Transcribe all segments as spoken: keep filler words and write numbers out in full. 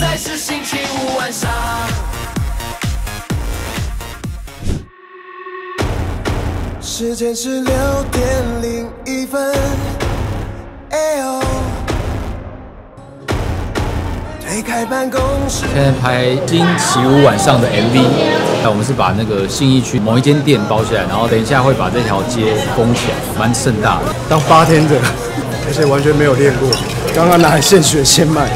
在是星期五晚上。时间是六点零一分。哎呦！推开办公室。现在拍星期五晚上的 M V。 那我们是把那个信义区某一间店包起来，然后等一下会把这条街封起来，蛮盛大的。当bartender，而且完全没有练过，刚刚拿来现学现卖。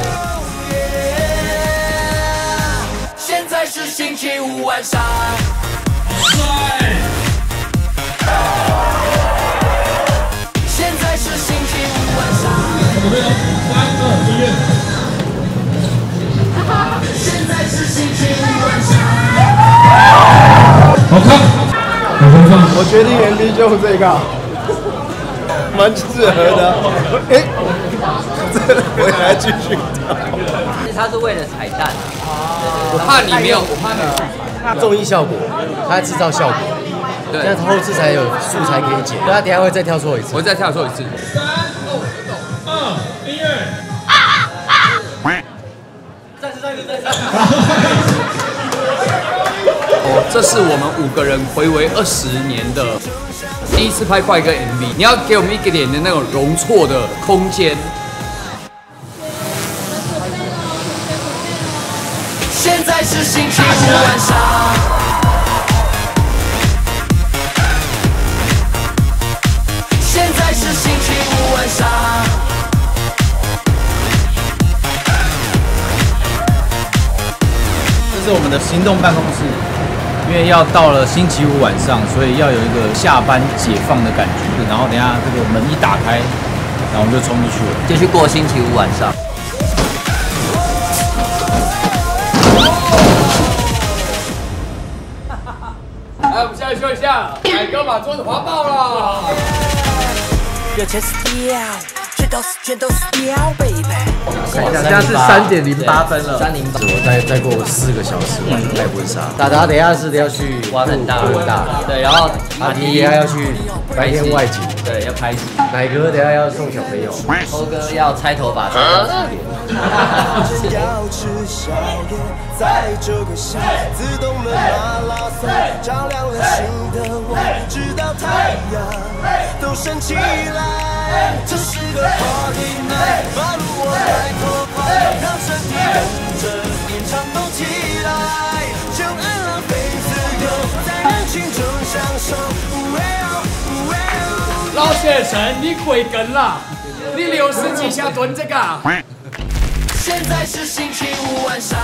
现在是星期五晚上。现在是星期五晚上。准备哦，三二一，练。现在是星期五晚上。 好看，我决定 M V 就这个，蛮适合的。哎，我也来继续跳。其实它是为了彩蛋，我怕你没有，我怕你综艺效果，它制造效果，对，那后置才有素材可以剪。那等下会再跳错一次，我再跳错一次。三二一，再次再次再次。 哦，这是我们五个人回味二十年的第一次拍快歌 M V， 你要给我们一点的那种容错的空间。现在是星期五晚上。现在是星期五晚上。这是我们的行动办公室。 因为要到了星期五晚上，所以要有一个下班解放的感觉。然后等下这个门一打开，然后我们就冲出去了，继续过星期五晚上。来，我们现在秀一下，海哥把桌子滑爆了。有钱是屌，全都是全都是屌 ，baby。现在是三点零八分了，三零八。我再再过四个小时，我就拍婚纱。达达等下是要去挖很大很大，对，然后马蹄也要去白天外景，对，要拍戏。奶哥等下要送小朋友，欧哥要拆头发，拆头发。 这是个 party night， 把路我来拓宽，让身体跟着演唱动起来，就爱浪费自由，在人群中享受。老先生，你鬼梗了，你六十几下蹲这个。现在是星期五晚上。